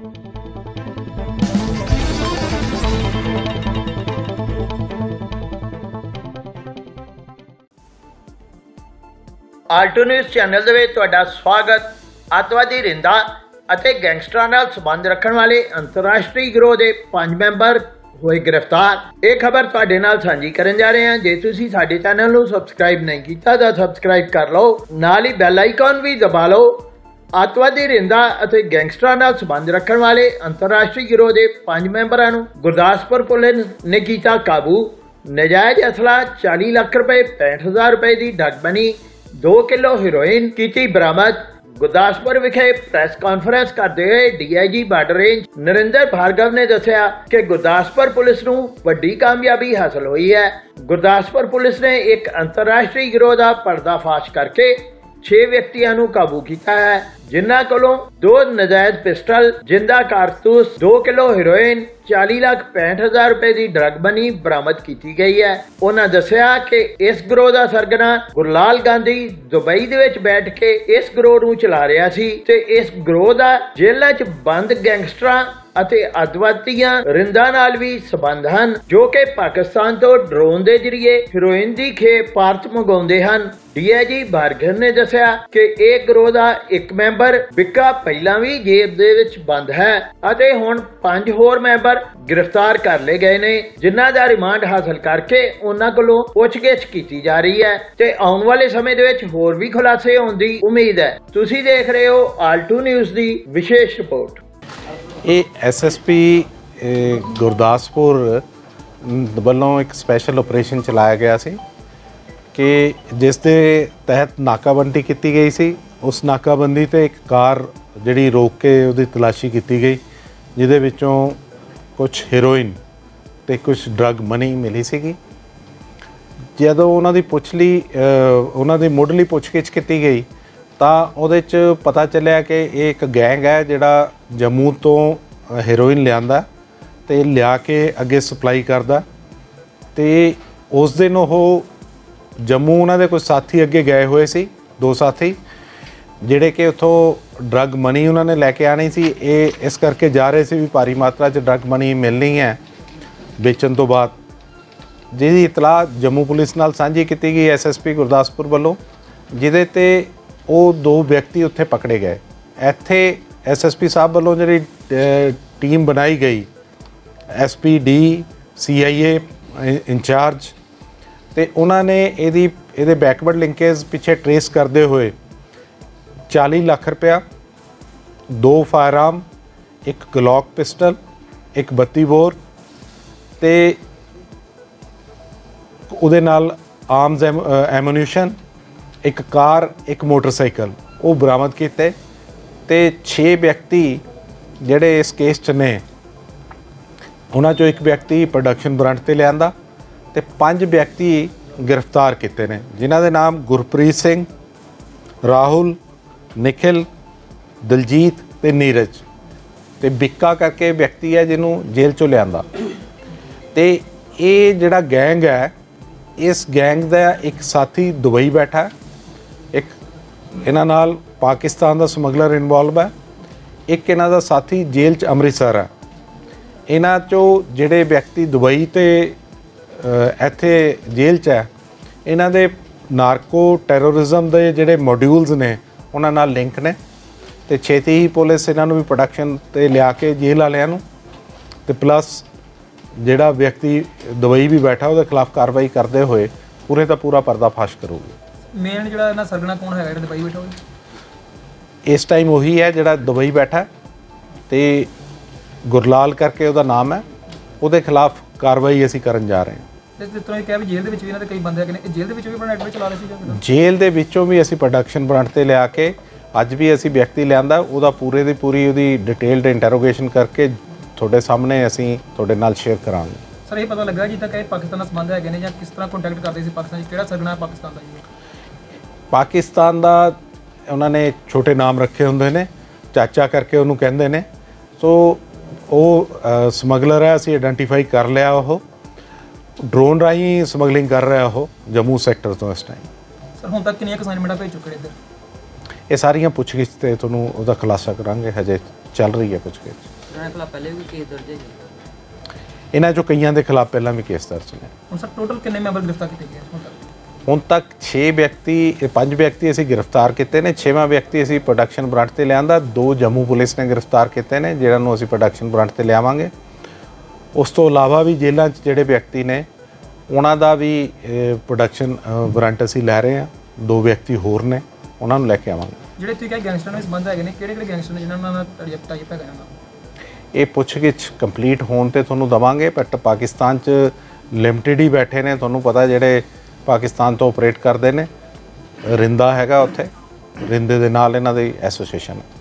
Alto news channel ਦੇ ਵਿੱਚ ਤੁਹਾਡਾ ਸਵਾਗਤ। ਅੱਤਵਾਦੀ ਰਿੰਦਾ ਅਤੇ ਗੈਂਗਸਟਰਾਂ ਨਾਲ ਸੰਬੰਧ ਰੱਖਣ ਵਾਲੇ ਅੰਤਰਰਾਸ਼ਟਰੀ ਗਿਰੋਹ ਦੇ 5 ਮੈਂਬਰ ਹੋਏ ਗ੍ਰਿਫਤਾਰ। ਇਹ ਖਬਰ ਤੁਹਾਡੇ ਨਾਲ ਸਾਂਝੀ ਕਰਨ ਜਾ ਰਹੇ ਹਾਂ। ਜੇ ਤੁਸੀਂ ਸਾਡੇ ਚੈਨਲ ਨੂੰ ਸਬਸਕ੍ਰਾਈਬ ਨਹੀਂ ਕੀਤਾ ਤਾਂ ਸਬਸਕ੍ਰਾਈਬ ਕਰ ਲਓ, ਨਾਲ ਹੀ ਬੈਲ ਆਈਕਨ ਵੀ ਦਬਾ ਲਓ। ਅੱਤਵਾਦੀ ਰਿੰਦਾ ਅਤੇ ਗੈਂਗਸਟਰਾਂ ਨਾਲ ਸੰਬੰਧ ਰੱਖਣ ਵਾਲੇ ਅੰਤਰਰਾਸ਼ਟਰੀ ਗਿਰੋਹ ਦੇ 5 ਮੈਂਬਰਾਂ ਨੂੰ ਗੁਰਦਾਸਪੁਰ ਪੁਲਿਸ ਨੇ ਕੀਤਾ ਕਾਬੂ। ਨਜਾਇਜ਼ ਅਸਲਾ 40 ਲੱਖ ਰੁਪਏ, 65000 ਰੁਪਏ ਦੀ ਡਗਬਨੀ, 2 किलो हीरोइन की बरामद। गुरदासपुर विखे प्रेस कॉन्फ्रेंस करते हुए DIG border range Narendra Bhargava ने दस्या कि गुरदासपुर पुलिस नूं वड्डी कामयाबी हासिल हुई है। गुरदासपुर पुलिस ने एक अंतरराष्ट्रीय गिरोह का पर्दाफाश करके 6 व्यक्तियों नूं काबू किया है, जिन्हां कोलों 2 नजायज पिस्टल, जिंदा कारतूस, 2 किलो हीरोइन, 40,65,000 रुपए की ड्रग बनी बरामद की गई है। उन्होंने दस्या कि इस गिरोह का सरगना गुरलाल दुबई दे विच बैठ के इस गिरोह नूं चला रहा सी ते इस गिरोह का जेलों च बंद गैंगस्टरां अते अदवातियां रिंदा नाल भी संबंध हैं, जो कि पाकिस्तान तो ड्रोन के जरिए हीरोइन की खेप भारत मंगाउंदे हन। DIG भार्गव ने दस्या कि इस गिरोह का एक मैंबर बिक्का पहला भी जेब दे विच बंद है अते हुण 5 होर मैंबर गिरफ्तार कर ले गए ने, जिन्हां दा रिमांड हासिल करके उन्हां कोलों पुछगिछ कीती जा रही है ते आउण वाले समय दे विच होर भी खुलासे होण दी उम्मीद है। तुसीं देख रहे हो आलटू न्यूज़ दी विशेष रिपोर्ट। ये SSP गुरदासपुर ਵੱਲੋਂ एक स्पैशल ऑपरेशन चलाया गया सी कि जिस दे तहत नाकाबंदी की गई सी। उस नाकाबंदी ते एक कार जिहड़ी रोक के उहदी तलाशी की गई, जिहदे विचों कुछ हीरोइन ते कुछ ड्रग मनी मिली सी। जदों उन्हां दी मुढ़ली पुछगिछ की गई तो उहदे च पता चलिया कि ये एक गैंग है जिहड़ा जम्मू तो हीरोइन लियांदा ते लिया के अगे सप्लाई करदा। तो उस दिन वो जम्मू उन्हां दे कुछ साथी अगे गए हुए सी, 2 साथी ਜਿਹੜੇ ਕਿ ਉੱਥੋਂ ਡਰੱਗ ਮਨੀ ਉਹਨਾਂ ਨੇ ਲੈ ਕੇ ਆਣੀ ਸੀ। ਇਹ ਇਸ ਕਰਕੇ ਜਾ ਰਹੇ ਸੀ ਵੀ ਭਾਰੀ ਮਾਤਰਾ 'ਚ ਡਰੱਗ ਮਨੀ ਮਿਲਣੀ ਹੈ ਵੇਚਣ ਤੋਂ ਬਾਅਦ, ਜਿਹਦੀ ਇਤਲਾਹ ਜੰਮੂ ਪੁਲਿਸ ਨਾਲ ਸਾਂਝੀ ਕੀਤੀ ਗਈ SSP ਗੁਰਦਾਸਪੁਰ ਵੱਲੋਂ, ਜਿਹਦੇ 'ਤੇ ਉਹ 2 ਵਿਅਕਤੀ ਉੱਥੇ ਪਕੜੇ ਗਏ। ਇੱਥੇ SSP ਸਾਹਿਬ ਵੱਲੋਂ ਜਿਹੜੀ ਟੀਮ ਬਣਾਈ ਗਈ, SPD CIA ਇੰਚਾਰਜ, ਅਤੇ ਉਹਨਾਂ ਨੇ ਇਹਦੇ ਬੈਕਵਰਡ ਲਿੰਕੇਜ ਪਿੱਛੇ ਟਰੇਸ ਕਰਦੇ ਹੋਏ 40 लाख रुपया, 2 फायरआर्म, एक ग्लॉक पिस्टल, एक 32 बोर ते उदे नाल आर्म्स एमोन्यूशन, एक कार, एक मोटरसाइकिल वो बरामद किए। तो 6 व्यक्ति जड़े इस केस च ने, उन्हां चों एक व्यक्ति प्रोडक्शन ब्रांड ते लियांदा ते 5 व्यक्ति गिरफ्तार किए ने, जिन्हां दे नाम गुरप्रीत सिंह, राहुल, निखिल, दिलजीत ते नीरज ते बिक्का करके व्यक्ति है जिन्हों जेल चो लियांदा। ते ये जिहड़ा गैंग है, इस गैंग दा एक साथी दुबई बैठा है, एक इन्हां नाल पाकिस्तान दा समगलर इन्वॉल्व है, एक इन्हां दा साथी जेल च अमृतसर है। इन्हां चो जिहड़े व्यक्ति दुबई ते इत्थे जेल च है, इन्हां दे नारको टैरोरिज्म दे जिहड़े मॉड्यूल्स ने उन्हां नाल लिंक ने ते छेती ही पुलिस इन्हां नूं भी प्रोडक्शन ते लिया के जेल वालियां नूं ते प्लस जिहड़ा व्यक्ति दुबई भी बैठा उहदे खिलाफ कार्रवाई करते हुए पूरे का पूरा पर्दाफाश करूगी। मेन जिहड़ा इन्हां सरगना कौन है जिहड़ा दुबई बैठा होवे, इस टाइम वही है जिहड़ा दुबई बैठा ते गुरलाल करके उहदा नाम है, उहदे खिलाफ कार्रवाई असीं करन जा रहे हैं। जेल दे विचों भी असी प्रोडक्शन ब्रांड से लिया के अज भी असी व्यक्ति लियांदा, उहदा पूरे दी पूरी उहदी डिटेल्ड इंटरोगेशन करके तुहाडे सामने असी तुहाडे नाल शेयर करांगे। सर ये पता लगा जिद्दां कि पाकिस्तान नाल संबंध हैगे ने जां किस तरह कॉन्टैक्ट करदे सी, पाकिस्तान विच किहड़ा सरगना पाकिस्तान दा है। पाकिस्तान दा उहनां ने छोटे नाम रखे हुंदे ने, चाचा करके उहनूं कहिंदे ने। सो ओह समगलर है, असी आइडेंटिफाई कर लिया, ओह ड्रोन राही समगलिंग कर रहा हो जम्मू सैक्टर तो। इस टाइम सर हुण तक कितनी असाइनमेंटां भेज चुके ने इधर, ये सारियां पुछगिछ ते तुहानूं ओहदा खुलासा करांगे। हजे चल रही है कुछ केस इन्होंने चो कई के खिलाफ पहला भी केस दर्ज ने। टोटल कितने मेंबर गिरफ्तार किए गए? ਹੁਣ तक 6 ਵਿਅਕਤੀ 5 ਵਿਅਕਤੀ ਅਸੀਂ ਗ੍ਰਿਫਤਾਰ ਕੀਤੇ ਨੇ। 6ਵਾਂ ਵਿਅਕਤੀ ਅਸੀਂ ਪ੍ਰੋਡਕਸ਼ਨ ਬ੍ਰਾਂਚ ਤੇ ਲਿਆਂਦਾ। 2 ਜੰਮੂ ਪੁਲਿਸ ਨੇ ਗ੍ਰਿਫਤਾਰ ਕੀਤੇ ਨੇ ਜਿਹਨਾਂ ਨੂੰ ਅਸੀਂ ਪ੍ਰੋਡਕਸ਼ਨ ਬ੍ਰਾਂਚ ਤੇ ਲਿਆਵਾਂਗੇ। ਉਸ ਤੋਂ ਇਲਾਵਾ ਵੀ ਜੇਲ੍ਹਾਂ 'ਚ ਜਿਹੜੇ ਵਿਅਕਤੀ ਨੇ ਉਹਨਾਂ ਦਾ ਵੀ ਪ੍ਰੋਡਕਸ਼ਨ ਬ੍ਰਾਂਚ ਅਸੀਂ ਲੈ ਰਹੇ ਹਾਂ। 2 ਵਿਅਕਤੀ ਹੋਰ ਨੇ ਉਹਨਾਂ ਨੂੰ ਲੈ ਕੇ ਆਵਾਂਗੇ। ਜਿਹੜੇ ਤੁਸੀਂ ਕਹੇ ਗੈਂਗਸਟਰ ਨਾਲ ਸੰਬੰਧ ਹੈਗੇ ਨੇ ਕਿਹੜੇ ਕਿਹੜੇ ਗੈਂਗਸਟਰ ਨੇ ਜਿਹਨਾਂ ਨਾਲ ਰਿਪਤਾ ਕੀਤਾ ਗਿਆ ਉਹਨਾਂ? ਇਹ ਪੁੱਛਗਿੱਛ ਕੰਪਲੀਟ ਹੋਣ ਤੇ ਤੁਹਾਨੂੰ ਦਵਾਂਗੇ। ਬਟ ਪਾਕਿਸਤਾਨ 'ਚ ਲਿਮਟਿਡ ਹੀ ਬੈਠੇ ਨੇ, ਤੁਹਾਨੂੰ ਪਤਾ ਜਿਹੜੇ पाकिस्तान तो ऑपरेट करते हैं। रिंदा हैगा उत्थे, रिंदे दे नाल इन्हां दी एसोसीएशन है।